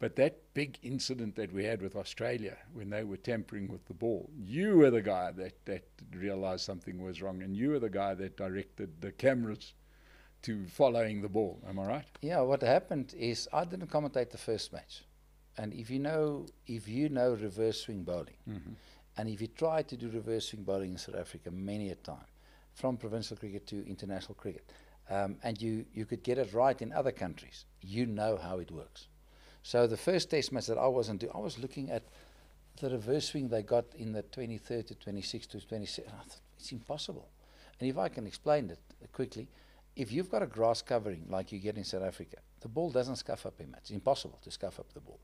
But that big incident that we had with Australia when they were tampering with the ball, you were the guy that, that realized something was wrong, and you were the guy that directed the cameras to following the ball. Am I right? Yeah, what happened is I didn't commentate the first match. And if you know, if you know reverse swing bowling, mm-hmm. and if you try to do reverse swing bowling in South Africa many a time, from provincial cricket to international cricket, um, and you, you could get it right in other countries, you know how it works. So the first test match that I wasn't doing, I was looking at the reverse swing they got in the twenty-third to twenty-sixth to twenty-seventh. I thought, it's impossible. And if I can explain it quickly, if you've got a grass covering like you get in South Africa, the ball doesn't scuff up in much. It's impossible to scuff up the ball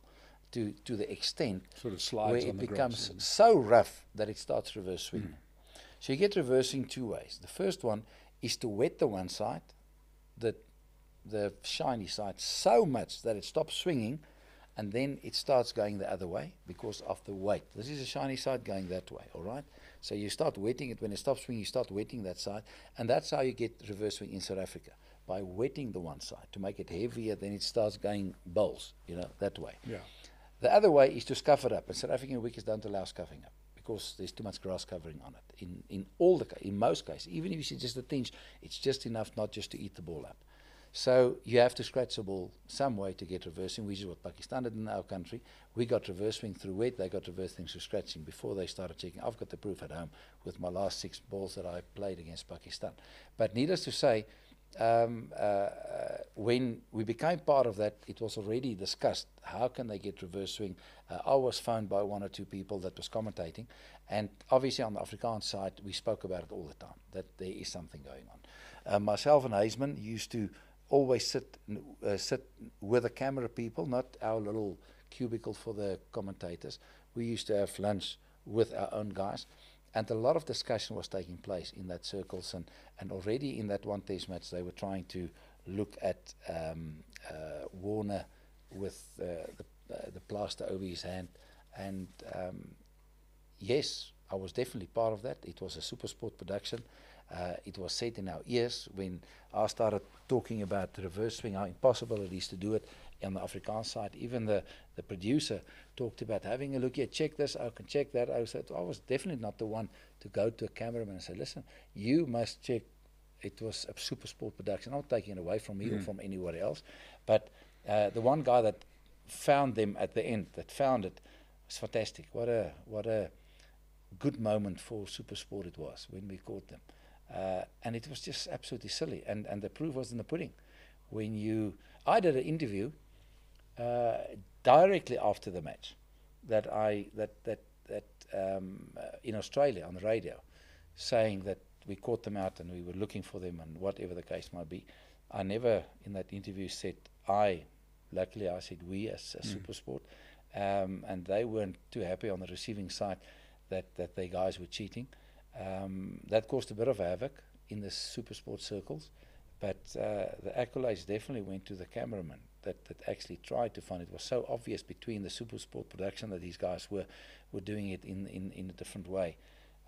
to, to the extent sort of slides where on it the becomes grass, so rough that it starts reverse swing. Mm. So you get reversing two ways. The first one is to wet the one side, the, the shiny side, so much that it stops swinging, and then it starts going the other way because of the weight. This is a shiny side going that way, all right? So you start wetting it. When it stops swinging, you start wetting that side, and that's how you get reverse swing in South Africa, by wetting the one side to make it heavier, then it starts going bowls, you know, that way. Yeah. The other way is to scuff it up, and South African wickets don't allow scuffing up because there's too much grass covering on it. In, in, all the, in most cases, even if you see just a tinge, it's just enough not just to eat the ball up. So you have to scratch the ball some way to get reversing, which is what Pakistan did in our country. We got reversing through wet, they got reversing through scratching before they started checking. I've got the proof at home with my last six balls that I played against Pakistan. But needless to say, um, uh, when we became part of that, it was already discussed, how can they get reverse swing? Uh, I was phoned by one or two people that was commentating, and obviously on the Afrikaans side, we spoke about it all the time, that there is something going on. Uh, myself and Heisman used to always sit uh, sit with the camera people, not our little cubicle for the commentators. We used to have lunch with our own guys, and a lot of discussion was taking place in that circles, and, and already in that one test match they were trying to look at um, uh, Warner with uh, the, uh, the plaster over his hand, and um, yes, I was definitely part of that. It was a Super Sport production. Uh, it was said in our ears when I started talking about the reverse swing, how impossible it is to do it on the Afrikaans side. Even the, the producer talked about having a look here, check this, I can check that. I said, I was definitely not the one to go to a cameraman and say, listen, you must check. It was a super sport production. I'm not taking it away from me mm. or from anywhere else. But uh, the one guy that found them at the end, that found it, was fantastic. What a, what a good moment for super sport it was when we caught them. Uh, and it was just absolutely silly, and and the proof was in the pudding. When you, I did an interview uh, directly after the match that I that that that um, uh, in Australia on the radio, saying that we caught them out and we were looking for them and whatever the case might be. I never in that interview said I. Luckily, I said we as, as mm. SuperSport, um, and they weren't too happy on the receiving side that that their guys were cheating. Um, that caused a bit of havoc in the super sport circles, but uh, the accolades definitely went to the cameraman that, that actually tried to find it. It was so obvious between the super sport production that these guys were, were doing it in, in, in a different way,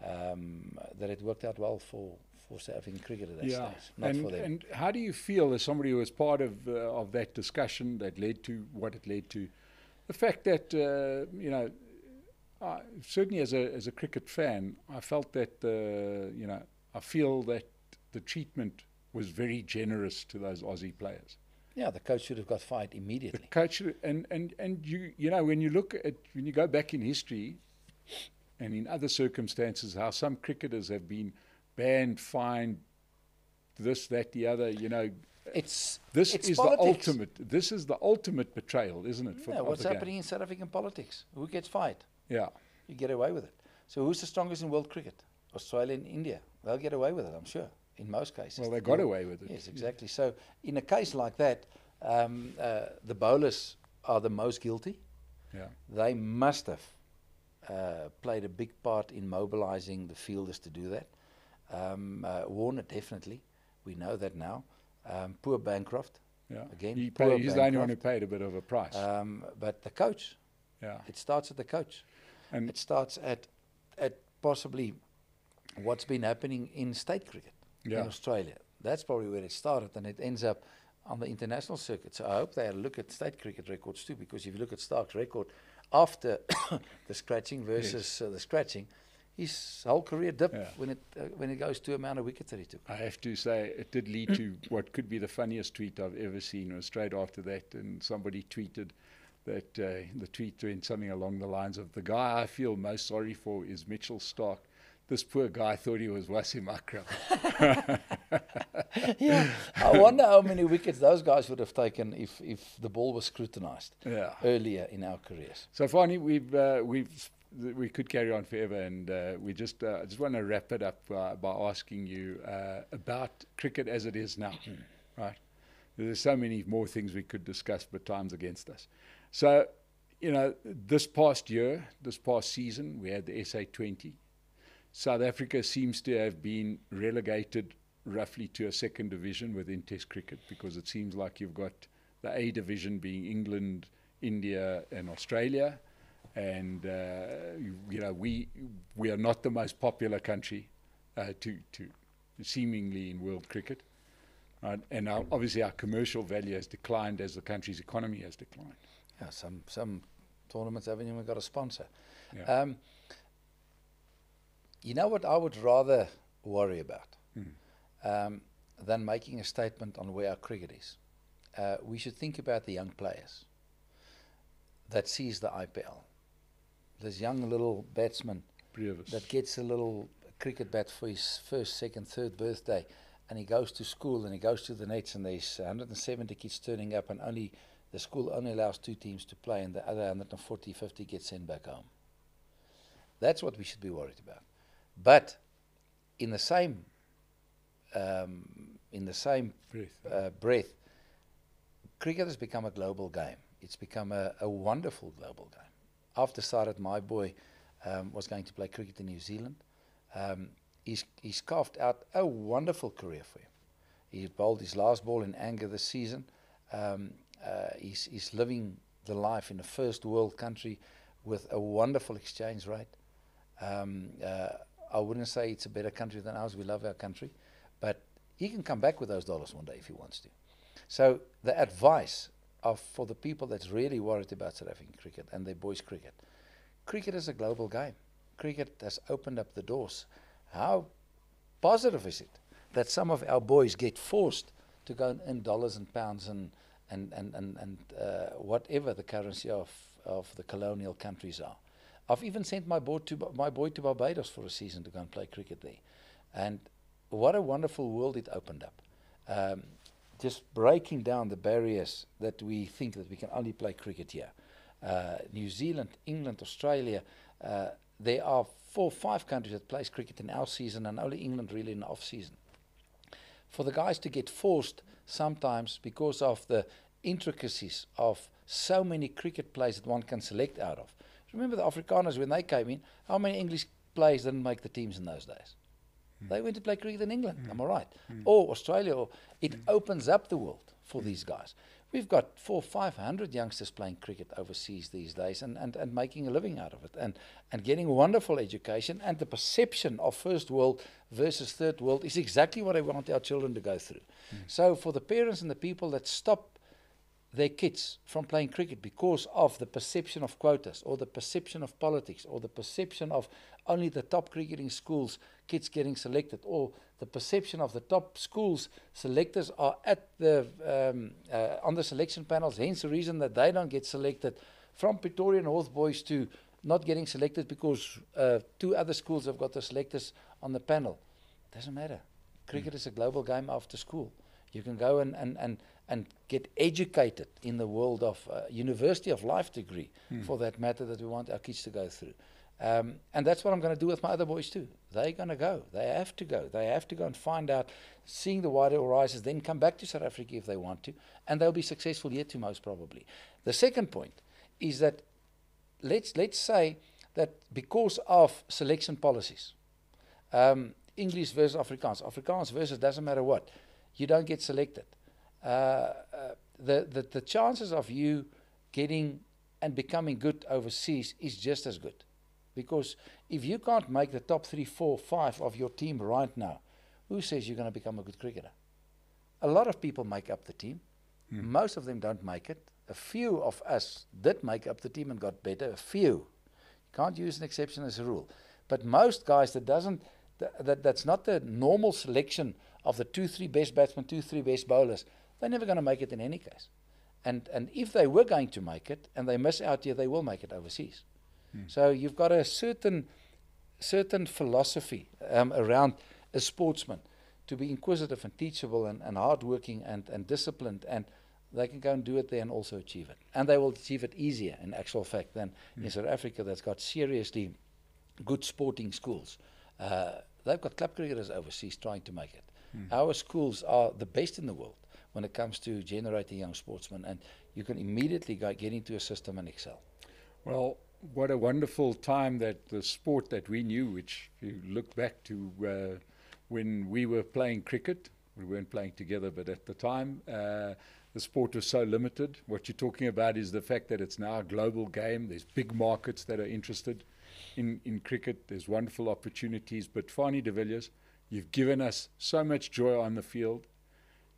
um, that it worked out well for, for South African cricket at that yeah. stage, not and, for them. And how do you feel as somebody who was part of, uh, of that discussion that led to what it led to? The fact that, uh, you know, Uh, certainly as a as a cricket fan, I felt that uh, you know I feel that the treatment was very generous to those Aussie players. Yeah, the coach should have got fired immediately. The coach should, and and and you you know when you look at when you go back in history, and in other circumstances, how some cricketers have been banned, fined, this, that, the other, you know. It's this it's is politics. the ultimate. This is the ultimate betrayal, isn't it? For yeah, what's happening game. in South African politics? Who gets fired? Yeah, you get away with it. So who's the strongest in world cricket? Australia and India. They'll get away with it, I'm sure, in most cases. Well, they got away with it. Yes, exactly. So in a case like that, um, uh, the bowlers are the most guilty. Yeah, they must have uh, played a big part in mobilizing the fielders to do that. Um, uh, Warner, definitely. We know that now. Um, poor Bancroft. Yeah, again, he poor paid, he's Bancroft. the only one who paid a bit of a price. Um, but the coach. Yeah, it starts at the coach. And it starts at at possibly what's been happening in state cricket yeah. in Australia. That's probably where it started, and it ends up on the international circuit. So I hope they had a look at state cricket records too, because if you look at Stark's record after the scratching versus yes. uh, the scratching, his whole career dipped yeah. when it uh, when it goes to amount of wickets that he took. I have to say it did lead to what could be the funniest tweet I've ever seen. Was straight after that, and somebody tweeted. That uh, the tweet went something along the lines of, the guy I feel most sorry for is Mitchell Starc. This poor guy thought he was Wasim Akram. Yeah, I wonder how many wickets those guys would have taken if, if the ball was scrutinized yeah. earlier in our careers. So finally, we've uh, we've we could carry on forever, and uh, we just uh, just want to wrap it up uh, by asking you uh, about cricket as it is now, right? There's so many more things we could discuss, but time's against us. So, you know, this past year, this past season, we had the S A twenty. South Africa seems to have been relegated roughly to a second division within Test cricket, because it seems like you've got the A division being England, India and Australia. And, uh, you, you know, we we are not the most popular country uh, to, to seemingly in world cricket. Right? And our, obviously our commercial value has declined as the country's economy has declined. Yeah, some some tournaments haven't even got a sponsor. Yeah. Um, you know what I would rather worry about mm. um, than making a statement on where our cricket is? Uh, we should think about the young players that sees the I P L. This young little batsman Previous. that gets a little cricket bat for his first, second, third birthday, and he goes to school and he goes to the nets, and there's one hundred seventy kids turning up, and only... the school only allows two teams to play, and the other one hundred forty, fifty get sent back home. That's what we should be worried about. But in the same um, in the same breath. Uh, breath, cricket has become a global game. It's become a, a wonderful global game. I've decided my boy um, was going to play cricket in New Zealand. Um, he's, he's carved out a wonderful career for him. He bowled his last ball in anger this season. Um, Uh, he's, he's living the life in a first world country with a wonderful exchange rate. Um, uh, I wouldn't say it's a better country than ours. We love our country. But he can come back with those dollars one day if he wants to. So the advice of, for the people that's really worried about South African cricket and their boys' cricket, cricket is a global game. Cricket has opened up the doors. How positive is it that some of our boys get forced to go in dollars and pounds and, and, and, and, and uh, whatever the currency of, of the colonial countries are. I've even sent my boy, to, my boy to Barbados for a season to go and play cricket there. And what a wonderful world it opened up. Um, just breaking down the barriers that we think that we can only play cricket here. Uh, New Zealand, England, Australia, uh, there are four or five countries that plays cricket in our season and only England really in the off-season. For the guys to get forced sometimes because of the intricacies of so many cricket plays that one can select out of. Remember the Afrikaners when they came in, how many English players didn't make the teams in those days? Mm. They went to play cricket in England, mm. am I right? Mm. Or Australia, or it mm. opens up the world for mm. these guys. We've got four, five hundred youngsters playing cricket overseas these days and, and, and making a living out of it and, and getting wonderful education, and the perception of first world versus third world is exactly what I want our children to go through. Mm. So for the parents and the people that stop their kids from playing cricket because of the perception of quotas or the perception of politics or the perception of only the top cricketing schools kids getting selected or the perception of the top schools selectors are at the um, uh, on the selection panels, hence the reason that they don't get selected, from Pretoria North boys to not getting selected because uh, two other schools have got the selectors on the panel. Doesn't matter. Cricket mm. is a global game after school. You can go and, and, and, and get educated in the world of uh, University of Life degree, mm. for that matter, that we want our kids to go through. Um, and that's what I'm going to do with my other boys too. They're going to go. They have to go. They have to go and find out, seeing the wider horizons, then come back to South Africa if they want to, and they'll be successful yet too, most probably. The second point is that let's, let's say that because of selection policies, um, English versus Afrikaans, Afrikaans versus doesn't matter what, you don't get selected. Uh, uh, the, the, the chances of you getting and becoming good overseas is just as good. Because if you can't make the top three, four, five of your team right now, who says you're going to become a good cricketer? A lot of people make up the team. Mm. Most of them don't make it. A few of us did make up the team and got better. A few. You can't use an exception as a rule. But most guys, that doesn't, th that, that's not the normal selection of the two, three best batsmen, two, three best bowlers. They're never going to make it in any case. And, and if they were going to make it and they miss out here, they will make it overseas. Mm. So you've got a certain, certain philosophy um, around a sportsman to be inquisitive and teachable and, and hardworking and, and disciplined, and they can go and do it there and also achieve it. And they will achieve it easier in actual fact than mm. in South Africa, that's got seriously good sporting schools. Uh, they've got club cricketers overseas trying to make it. Mm. Our schools are the best in the world when it comes to generating young sportsmen, and you can immediately go, get into a system and excel. Well, what a wonderful time that the sport that we knew, which if you look back to uh, when we were playing cricket, we weren't playing together, but at the time, uh, the sport was so limited. What you're talking about is the fact that it's now a global game. There's big markets that are interested in, in cricket. There's wonderful opportunities, but Fanie de Villiers, you've given us so much joy on the field.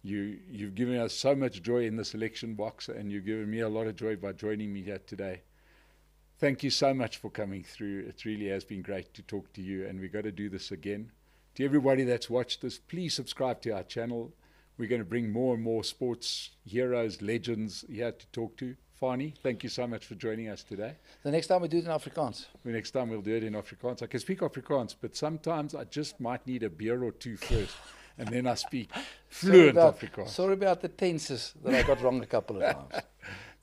You, you've given us so much joy in the selection box, and you've given me a lot of joy by joining me here today. Thank you so much for coming through. It really has been great to talk to you, and we've got to do this again. To everybody that's watched this, please subscribe to our channel. We're going to bring more and more sports heroes, legends here to talk to. Fanie, thank you so much for joining us today. The next time we do it in Afrikaans. The next time we'll do it in Afrikaans. I can speak Afrikaans, but sometimes I just might need a beer or two first, and then I speak fluent sorry about, Afrikaans. Sorry about the tenses that I got wrong a couple of times.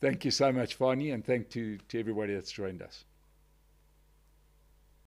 Thank you so much, Fanie, and thank you to, to everybody that's joined us.